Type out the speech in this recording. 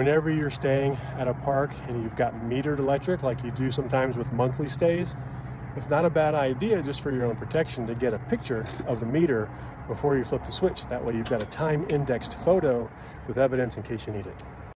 Whenever you're staying at a park and you've got metered electric, like you do sometimes with monthly stays, it's not a bad idea, just for your own protection, to get a picture of the meter before you flip the switch. That way you've got a time-indexed photo with evidence in case you need it.